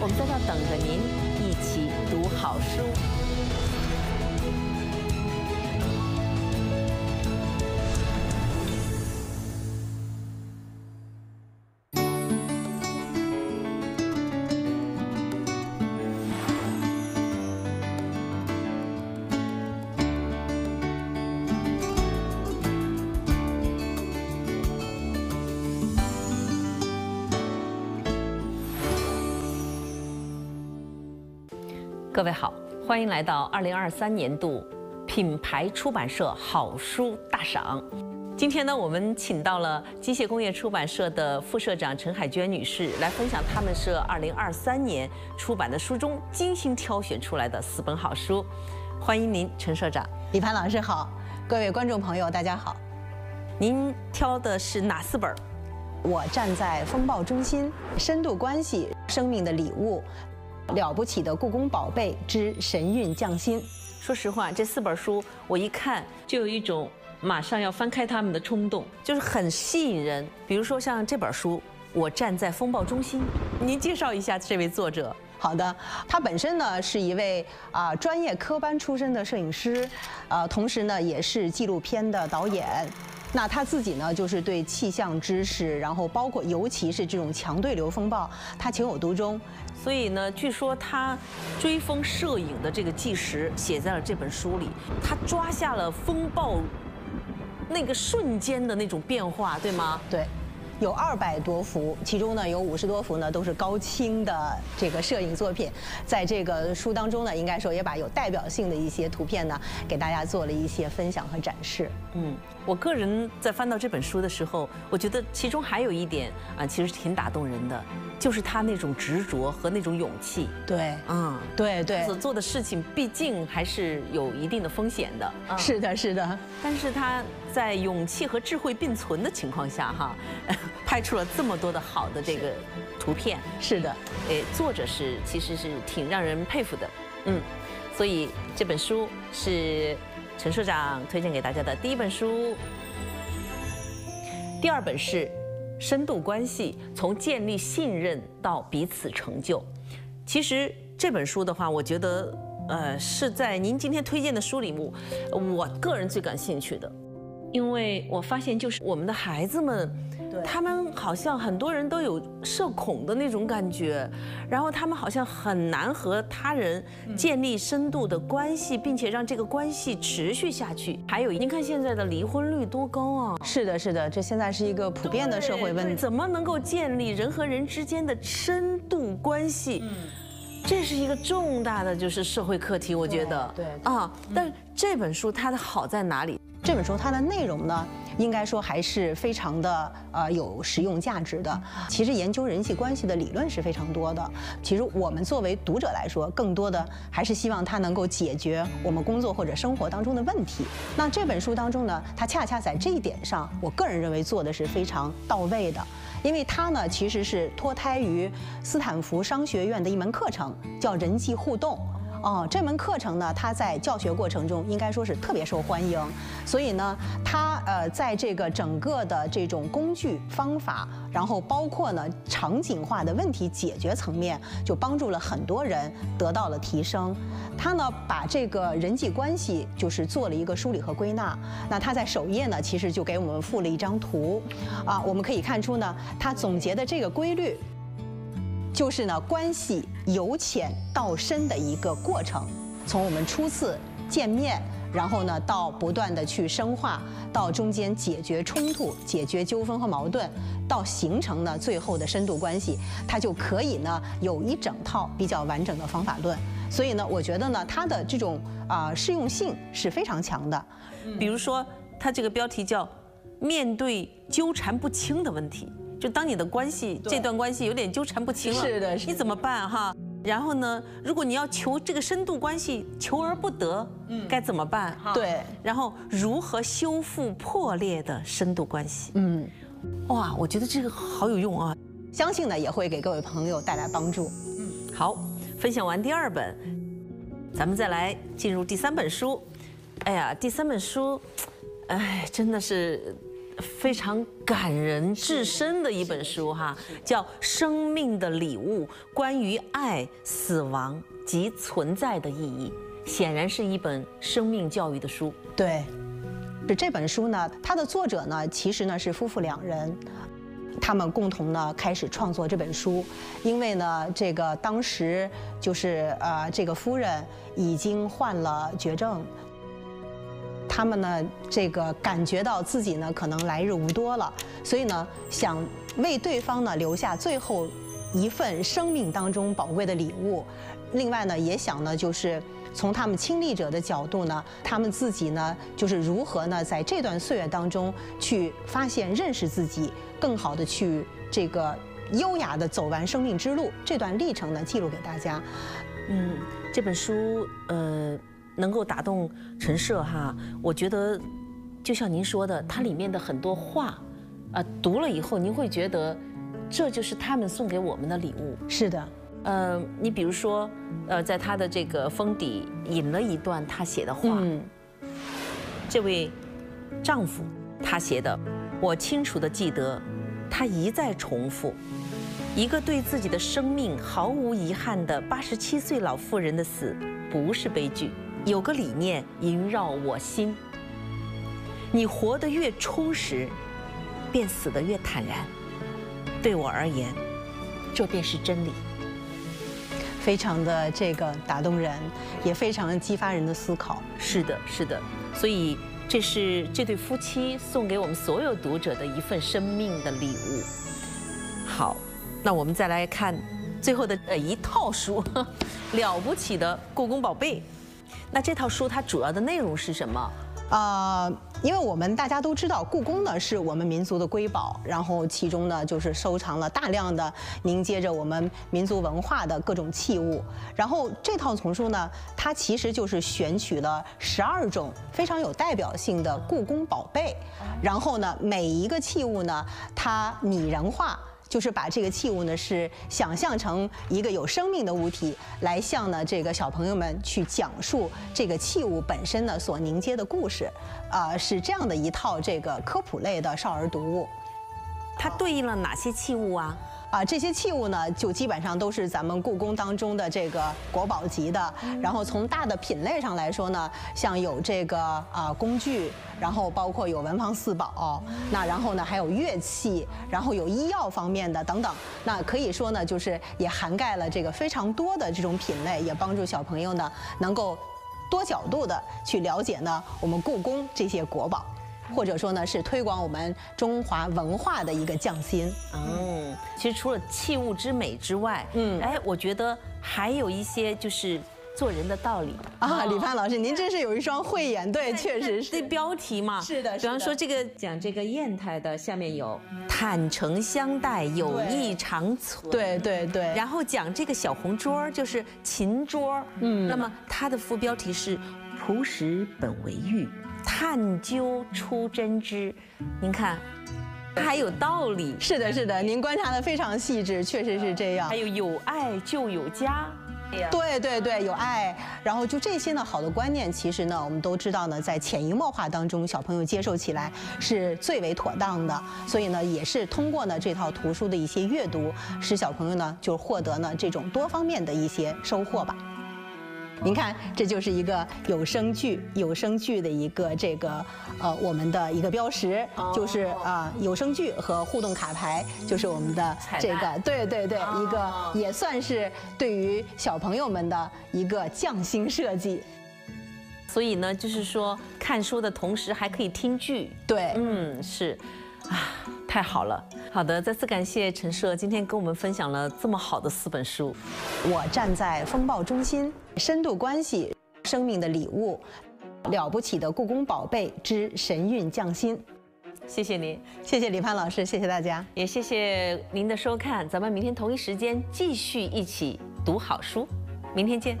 我们在这等着您一起读好书。 各位好，欢迎来到2023年度品牌出版社好书大赏。今天呢，我们请到了机械工业出版社的副社长陈海娟女士来分享他们社2023年出版的书中精心挑选出来的4本好书。欢迎您，陈社长。李潘老师好，各位观众朋友大家好。您挑的是哪4本？ 我站在风暴中心、深度关系、生命的礼物。 了不起的故宫宝贝之神韵匠心。说实话，这4本书我一看就有一种马上要翻开它们的冲动，就是很吸引人。比如说像这本书，我站在风暴中心，您介绍一下这位作者。 好的，他本身呢是一位专业科班出身的摄影师，同时呢也是纪录片的导演。那他自己呢就是对气象知识，然后包括尤其是这种强对流风暴，他情有独钟。所以呢，据说他追风摄影的这个纪实写在了这本书里，他抓下了风暴那个瞬间的那种变化，对吗？对。 有200多幅，其中呢有50多幅呢都是高清的这个摄影作品，在这个书当中呢，应该说也把有代表性的一些图片呢给大家做了一些分享和展示。嗯，我个人在翻到这本书的时候，我觉得其中还有一点啊，其实挺打动人的，就是他那种执着和那种勇气。对，嗯，对对，所做的事情毕竟还是有一定的风险的。嗯、是的，是的，但是他在勇气和智慧并存的情况下，哈。 拍出了这么多的好的这个图片，是的，作者其实是挺让人佩服的，嗯，所以这本书是陈社长推荐给大家的第一本书，第2本是《深度关系：从建立信任到彼此成就》。其实这本书的话，我觉得是在您今天推荐的书里，我个人最感兴趣的。 因为我发现，就是我们的孩子们，他们好像很多人都有社恐的那种感觉，然后他们好像很难和他人建立深度的关系，并且让这个关系持续下去。还有，您看现在的离婚率多高啊！是的，是的，这现在是一个普遍的社会问题。怎么能够建立人和人之间的深度关系？这是一个重大的就是社会课题，我觉得。对啊，但这本书它的好在哪里？ 这本书它的内容呢，应该说还是非常的有实用价值的。其实研究人际关系的理论是非常多的。其实我们作为读者来说，更多的还是希望它能够解决我们工作或者生活当中的问题。那这本书当中呢，它恰恰在这一点上，我个人认为做的是非常到位的。因为它呢，其实是脱胎于斯坦福商学院的一门课程，叫人际互动。 哦，这门课程呢，它在教学过程中应该说是特别受欢迎，所以呢，它在这个整个的这种工具方法，然后包括呢场景化的问题解决层面，就帮助了很多人得到了提升。它呢把这个人际关系就是做了一个梳理和归纳。那它在首页呢，其实就给我们附了一张图，啊，我们可以看出呢，它总结的这个规律。 就是呢，关系由浅到深的一个过程，从我们初次见面，然后呢，到不断的去深化，到中间解决冲突、解决纠纷和矛盾，到形成呢最后的深度关系，它就可以呢有一整套比较完整的方法论。所以呢，我觉得呢，它的这种适用性是非常强的。比如说，它这个标题叫“面对纠缠不清的问题”。 就当你的关系这段关系有点纠缠不清了，是的，你怎么办哈？然后呢，如果你要求这个深度关系，求而不得，该怎么办？对，然后如何修复破裂的深度关系？哇，我觉得这个好有用啊，相信呢也会给各位朋友带来帮助。好，分享完第二本，咱们再来进入第三本书。哎呀，第三本书，哎，真的是非常感人至深的一本书哈，叫《生命的礼物》，关于爱、死亡及存在的意义，显然是一本生命教育的书。对，这本书呢，它的作者呢，其实呢是夫妇两人。他们共同呢开始创作这本书，因为呢，这个当时就是这个夫人已经患了绝症，他们呢这个感觉到自己呢可能来日无多了，所以呢想为对方呢留下最后一份生命当中宝贵的礼物，另外呢也想呢就是。从他们亲历者的角度呢，他们自己呢，就是如何呢，在这段岁月当中去发现、认识自己，更好的去这个优雅的走完生命之路，这段历程呢，记录给大家。这本书能够打动陈涉哈，我觉得就像您说的，它里面的很多话，读了以后您会觉得，这就是他们送给我们的礼物。是的。你比如说，在他的这个封底引了一段他写的话，这位丈夫他写的，我清楚地记得，他一再重复，一个对自己的生命毫无遗憾的87岁老妇人的死不是悲剧，有个理念萦绕我心，你活得越充实，便死得越坦然，对我而言，这便是真理。非常的这个打动人，也非常激发人的思考。是的，是的，所以这是这对夫妻送给我们所有读者的一份生命的礼物。好，那我们再来看最后的一套书，了不起的故宫宝贝。那这套书它主要的内容是什么？因为我们大家都知道，故宫呢是我们民族的瑰宝，然后其中呢就是收藏了大量的凝结着我们民族文化的各种器物。然后这套丛书呢，它其实就是选取了12种非常有代表性的故宫宝贝，然后呢每一个器物呢它拟人化。就是把这个器物呢，是想象成一个有生命的物体，来向呢这个小朋友们去讲述这个器物本身呢所凝结的故事，是这样的一套这个科普类的少儿读物。它对应了哪些器物啊？这些器物呢，就基本上都是咱们故宫当中的这个国宝级的。然后从大的品类上来说呢，像有这个工具，然后包括有文房四宝，那然后呢还有乐器，然后有医药方面的等等。那可以说呢，就是也涵盖了这个非常多的这种品类，也帮助小朋友呢能够多角度的去了解呢我们故宫这些国宝。或者说呢，是推广我们中华文化的一个匠心。其实除了器物之美之外，我觉得还有一些就是做人的道理啊。李盼老师，您真是有一双慧眼，对，确实是。这标题嘛，是的。比方说这个讲这个砚台的，下面有坦诚相待，友谊长存。对对对。然后讲这个小红桌，就是琴桌。那么它的副标题是“朴实本为玉”。探究出真知，您看，它还有道理。是的，是的，您观察得非常细致，确实是这样。还有爱就有家，对对对，有爱。然后就这些呢，好的观念，其实呢，我们都知道呢，在潜移默化当中，小朋友接受起来是最为妥当的。所以呢，也是通过呢这套图书的一些阅读，使小朋友呢就是获得呢这种多方面的一些收获吧。您看，这就是一个有声剧的一个这个我们的一个标识，就是有声剧和互动卡牌，就是我们的这个对对对，一个也算是对于小朋友们的一个匠心设计。所以呢，就是说看书的同时还可以听剧，对，是。太好了！好的，再次感谢陈涉今天跟我们分享了这么好的4本书。我站在风暴中心，深度关系，生命的礼物，了不起的故宫宝贝之神韵匠心。谢谢您，谢谢李盼老师，谢谢大家，也谢谢您的收看。咱们明天同一时间继续一起。读好书，明天见。